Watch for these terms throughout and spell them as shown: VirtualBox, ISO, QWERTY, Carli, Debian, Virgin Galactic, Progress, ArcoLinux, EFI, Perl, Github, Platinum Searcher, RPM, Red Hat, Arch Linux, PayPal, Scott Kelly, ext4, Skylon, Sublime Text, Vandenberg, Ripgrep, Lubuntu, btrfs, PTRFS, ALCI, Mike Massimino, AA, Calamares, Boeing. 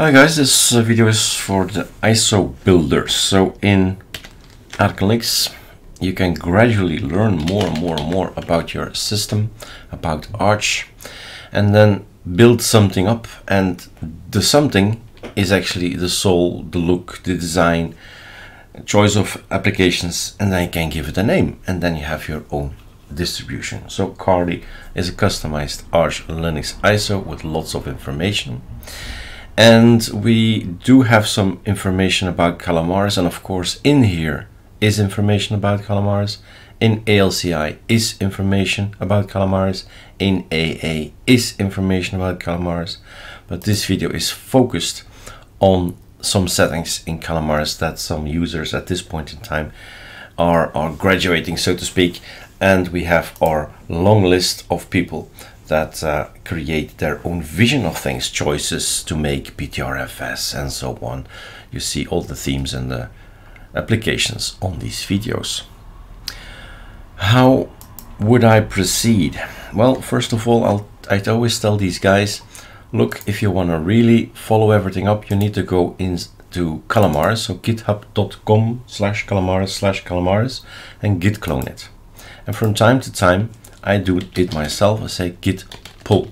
Hi guys, this video is for the ISO builders. So in ArcoLinux, you can gradually learn more and more about your system, about Arch, and then build something up. And the something is actually the soul, the look, the design, choice of applications, and then you can give it a name, and then you have your own distribution. So Carli is a customized Arch Linux ISO with lots of information. And we do have some information about Calamares, and of course in here is information about Calamares, in ALCI is information about Calamares, in AA is information about Calamares, but this video is focused on some settings in Calamares that some users at this point in time are graduating, so to speak, and we have our long list of people that create their own vision of things, choices to make, PTRFS and so on. You see all the themes and the applications on these videos. How would I proceed? Well, first of all, I'd always tell these guys, look, if you want to really follow everything up, you need to go into Calamares, so github.com/calamares/calamares and git clone it. And from time to time, I do it myself. I say git pull.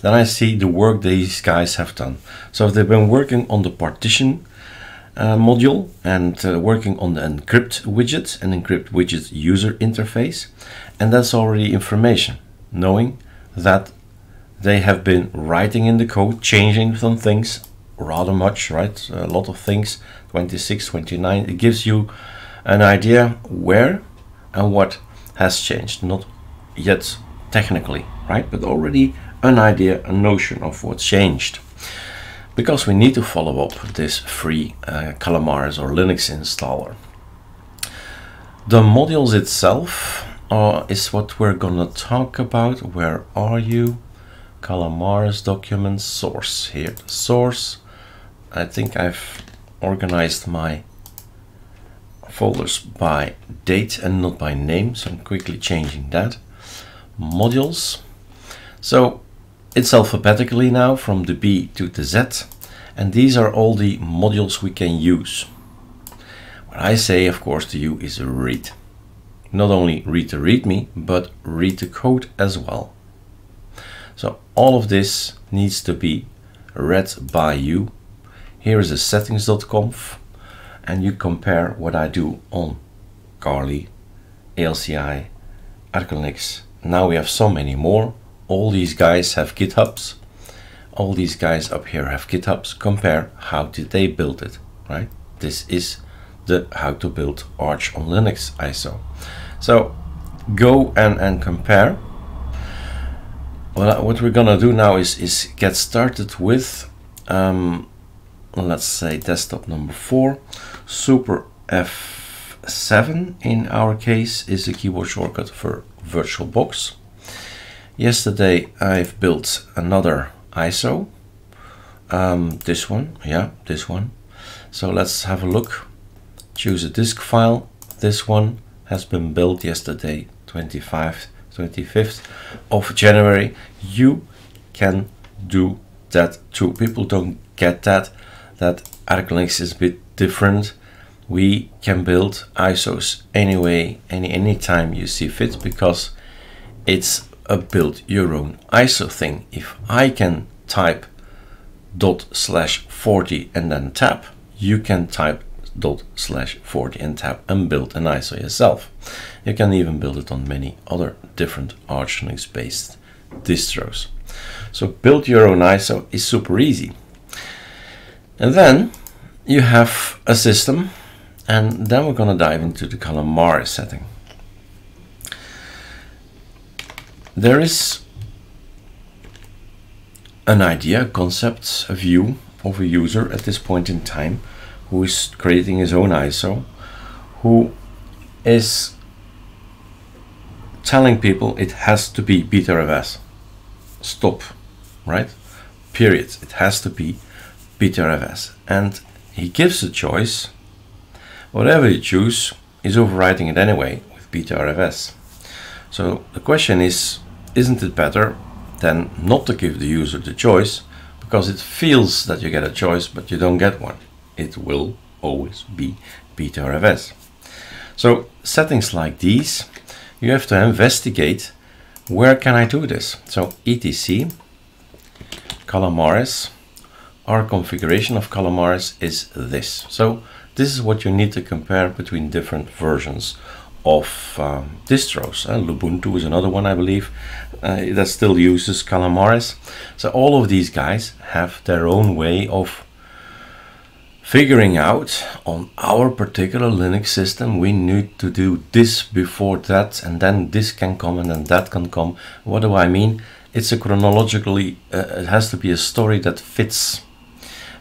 Then I see the work these guys have done. So they've been working on the partition module and working on the encrypt widget and encrypt widget user interface. And that's already information, knowing that they have been writing in the code, changing some things rather much, right? A lot of things, 26, 29. It gives you an idea where and what has changed. Not yet technically, right? But already an idea, a notion of what's changed. Because we need to follow up this free Calamares or Linux installer. The modules itself is what we're gonna talk about. Where are you? Calamares documents, source here. Source, I think I've organized my folders by date and not by name, so I'm quickly changing that. Modules, so it's alphabetically now from the B to the Z, and these are all the modules we can use. What I say, of course, to you is read. Not only read the README, but read the code as well. So all of this needs to be read by you. Here is a settings.conf, and you compare what I do on Carli, ALCI, ArcoLinux. Now we have so many more. All these guys have GitHubs. All these guys up here have GitHubs. Compare how did they build it, right? This is the how to build Arch on Linux ISO. So go and compare. Well, what we're gonna do now is get started with, let's say desktop number 4, Super F7 in our case is the keyboard shortcut for VirtualBox. Yesterday I've built another ISO, this one, yeah, this one. So let's have a look, choose a disk file. This one has been built yesterday, 25th of January. You can do that too. People don't get that ArcoLinux is a bit different. We can build ISOs anyway, any time you see fit, because it's a build your own ISO thing. If I can type ./40 and then tab, you can type ./40 and tab and build an ISO yourself. You can even build it on many other different Arch Linux based distros. So build your own ISO is super easy. And then you have a system, and then we're going to dive into the Calamares setting. There is an idea, a concept, a view of a user at this point in time who is creating his own ISO, who is telling people it has to be btrfs. Stop, right? Period. It has to be btrfs. And he gives a choice. Whatever you choose is overriding it anyway with btrfs. So the question is, isn't it better than not to give the user the choice, because it feels that you get a choice, but you don't get one. It will always be btrfs. So settings like these, you have to investigate where can I do this. So etc Calamares, our configuration of Calamares is this. So this is what you need to compare between different versions of distros. Lubuntu is another one, I believe, that still uses Calamares. So all of these guys have their own way of figuring out, on our particular Linux system we need to do this before that, and then this can come, and then that can come. What do I mean? It's a chronologically, it has to be a story that fits.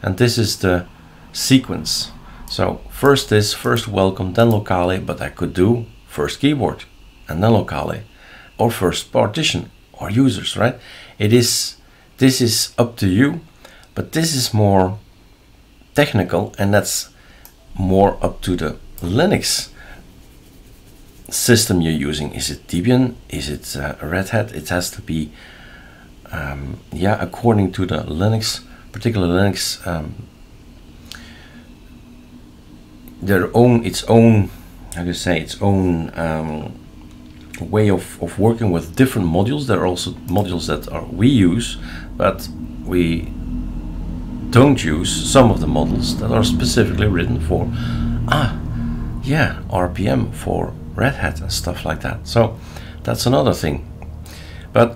And this is the sequence. So first this, first welcome, then locale, but I could do first keyboard and then locale, or first partition or users, right? It is, this is up to you, but this is more technical, and that's more up to the Linux system you're using. Is it Debian? Is it Red Hat? It has to be, yeah, according to the Linux, particular Linux, their own, its own, how do you say, its own way of working with different modules. There are also modules that are, we use, but we don't use some of the models that are specifically written for, RPM for Red Hat and stuff like that. So that's another thing. But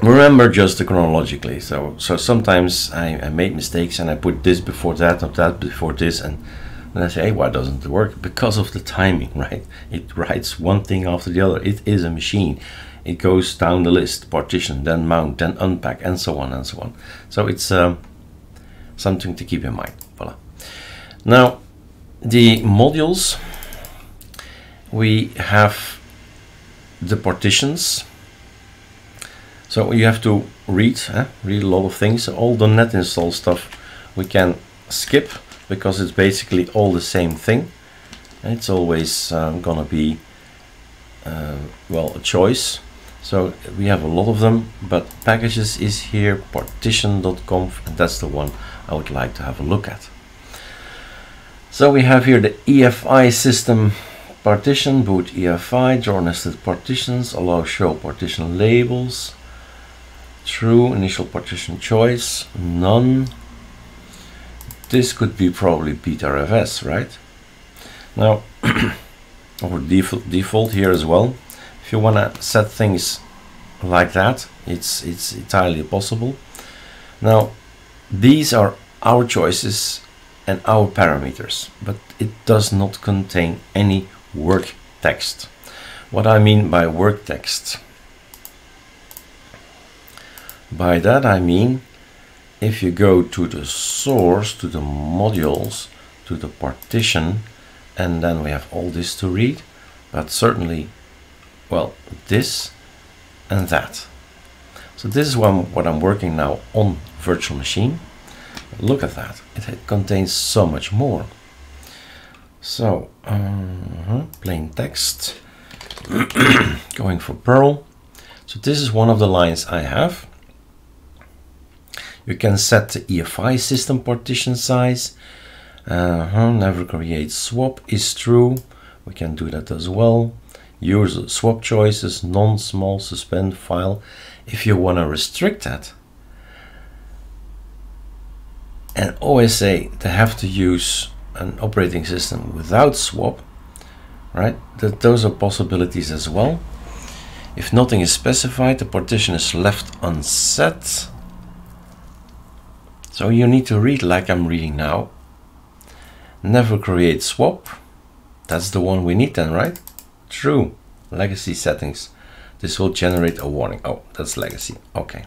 remember just chronologically. So sometimes I made mistakes and I put this before that, or that before this, and then I say, hey, why doesn't it work? Because of the timing, right? It writes one thing after the other. It is a machine. It goes down the list, partition, then mount, then unpack, and so on and so on. So it's something to keep in mind. Voila. Now, the modules, we have the partitions. So you have to read a lot of things. All the net install stuff we can skip, because it's basically all the same thing. And it's always gonna be, well, a choice. So we have a lot of them, but packages is here, partition.conf, and that's the one I would like to have a look at. So we have here the EFI system partition, boot EFI, draw nested partitions, allow show partition labels, true, initial partition choice, none. This could be probably btrfs, right? Now, or default here as well. If you want to set things like that, it's entirely possible. Now, these are our choices and our parameters, but it does not contain any work text. What I mean by work text, by that I mean, if you go to the source, to the modules, to the partition, and then we have all this to read, but certainly, well, this and that. So this is what I'm working now on virtual machine. Look at that, it contains so much more. So, plain text, going for Perl. So this is one of the lines I have. You can set the EFI system partition size, never create swap is true. We can do that as well. Use swap choices, non-small, suspend file. If you want to restrict that, and always say they have to use an operating system without swap, right? That those are possibilities as well. If nothing is specified, the partition is left unset. So you need to read like I'm reading now. Never create swap. That's the one we need then, right? True. Legacy settings. This will generate a warning. Oh, that's legacy. Okay.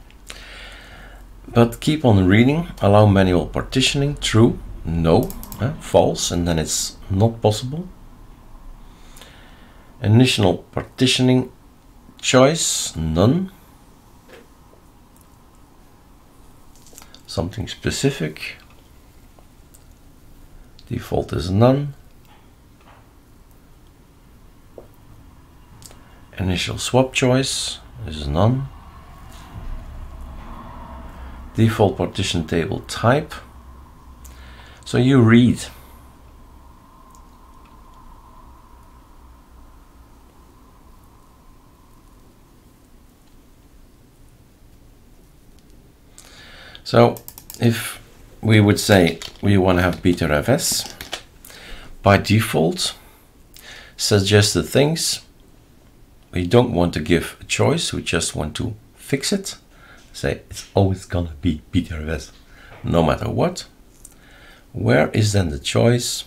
But keep on reading. Allow manual partitioning. True. No. False. And then it's not possible. Initial partitioning choice. None. Something specific. Default is none. Initial swap choice is none. default partition table type. So you read. So if we would say we want to have btrfs, by default, suggested things, we don't want to give a choice, we just want to fix it. Say it's always gonna be btrfs, no matter what. Where is then the choice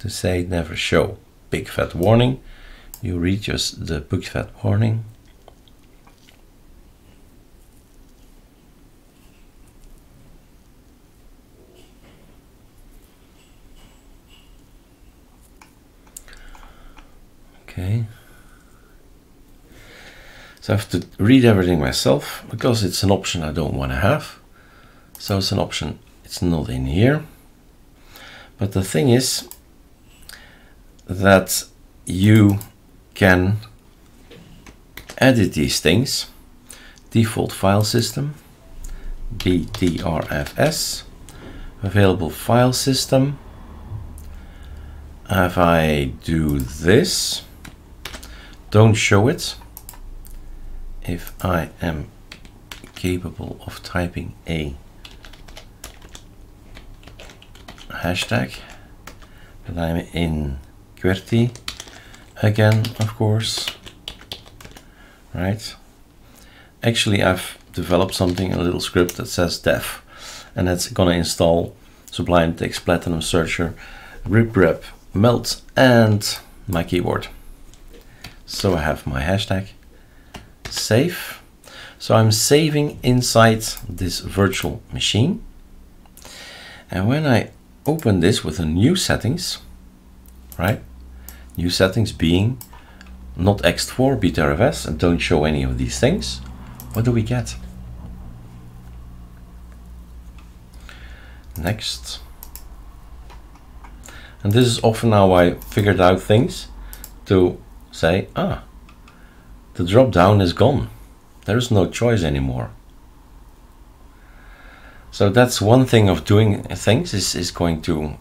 to say never show big fat warning? You read just the big fat warning. Okay. So I have to read everything myself because it's an option I don't want to have. So it's an option, it's not in here. But the thing is that you can edit these things. Default file system, btrfs, available file system. If I do this, don't show it. If I am capable of typing a hashtag, but I'm in QWERTY again, of course, right? Actually, I've developed something, a little script that says def, and that's gonna install Sublime Text, Platinum Searcher, Ripgrep, Melt, and my keyboard. So I have my hashtag. Save. So I'm saving inside this virtual machine. And when I open this with a new settings, right? New settings being not ext4 btrfs and don't show any of these things. What do we get? Next. And this is often how I figured out things to say, ah, the drop down is gone. There is no choice anymore. So that's one thing of doing things is going to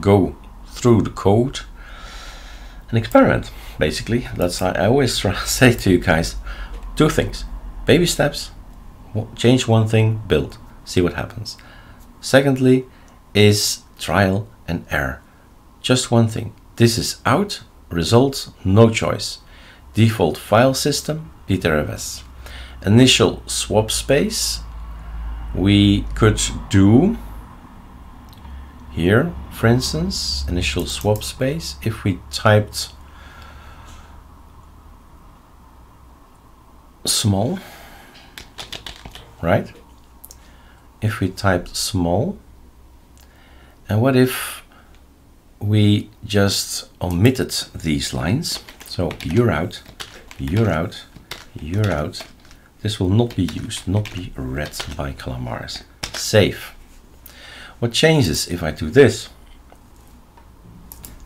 go through the code and experiment, basically. That's why I always try to say to you guys, two things, baby steps, change one thing, build, see what happens. Secondly is trial and error. Just one thing, this is out, results, no choice. Default file system, btrfs. Initial swap space, we could do here, for instance, initial swap space. If we typed small, right? If we typed small, and what if we just omitted these lines? So you're out, you're out, you're out. This will not be used, not be read by Calamares. Save. What changes if I do this?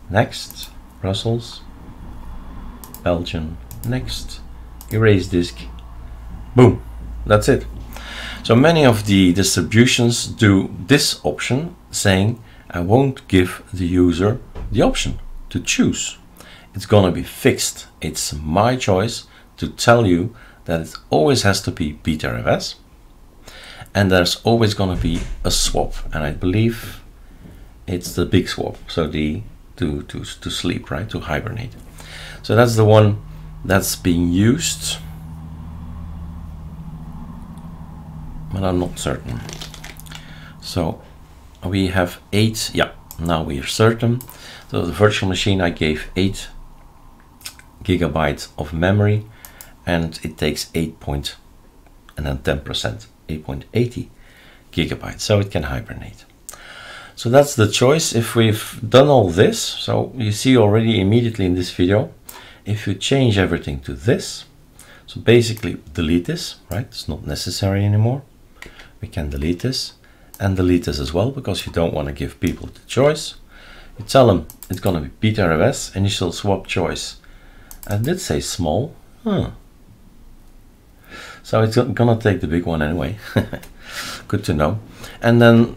Next, Brussels, Belgium, next, erase disk, boom, that's it. So many of the distributions do this option, saying I won't give the user the option to choose. It's gonna be fixed. It's my choice to tell you that it always has to be btrfs, and there's always gonna be a swap, and I believe it's the big swap, so the to sleep, right, to hibernate. So that's the one that's being used, but I'm not certain. So we have 8, yeah, now we are certain. So the virtual machine, I gave 8 GB of memory, and it takes 8.80 gigabytes, so it can hibernate. So that's the choice. If we've done all this, so you see already immediately in this video, if you change everything to this, so basically delete this, right? It's not necessary anymore. We can delete this and delete this as well, because you don't want to give people the choice. You tell them it's gonna be btrfs, initial swap choice. I did say small, huh. So it's gonna take the big one anyway. Good to know. And then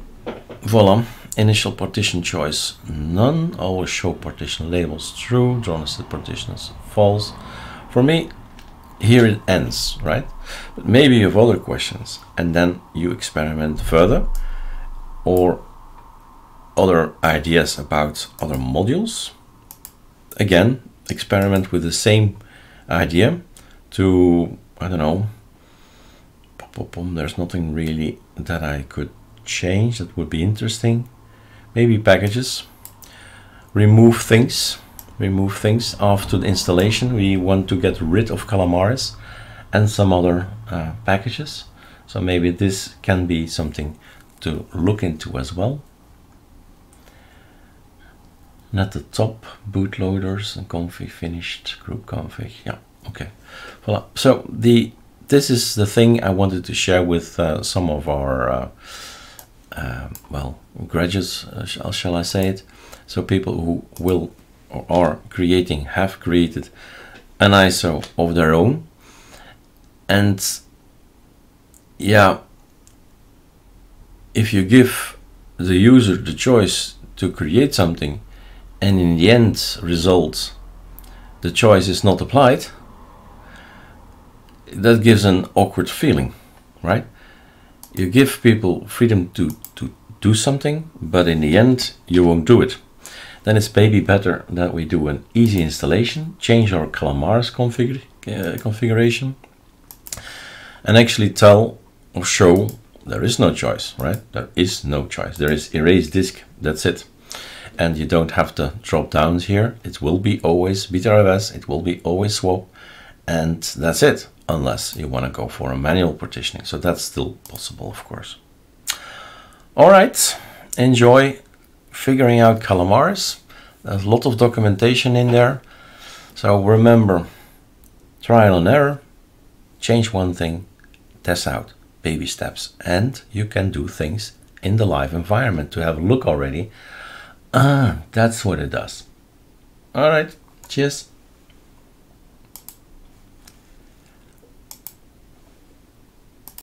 voila, initial partition choice none, always show partition labels true, drawn nested partitions false. For me, here it ends, right? But maybe you have other questions and then you experiment further or other ideas about other modules. Again, experiment with the same idea to, I don't know, there's nothing really that I could change that would be interesting. Maybe packages, remove things after the installation. We want to get rid of Calamares and some other packages. So maybe this can be something to look into as well. And at the top, bootloaders and config finished, group config. Yeah, okay. Voilà. So this is the thing I wanted to share with some of our well, graduates, shall I say it? So people who will or are creating, have created an ISO of their own. And yeah, if you give the user the choice to create something and in the end result, the choice is not applied, that gives an awkward feeling, right? You give people freedom to do something, but in the end, you won't do it. Then it's maybe better that we do an easy installation, change our Calamares configuration, and actually tell or show there is no choice, right? There is no choice. There is erase disk, that's it. And you don't have the drop downs here. It will be always btrfs, it will be always swap, and that's it. Unless you want to go for a manual partitioning. So that's still possible, of course. All right, enjoy figuring out Calamares. There's a lot of documentation in there. So remember, trial and error, change one thing, test out, baby steps, and you can do things in the live environment to have a look already. Ah, that's what it does. All right, cheers.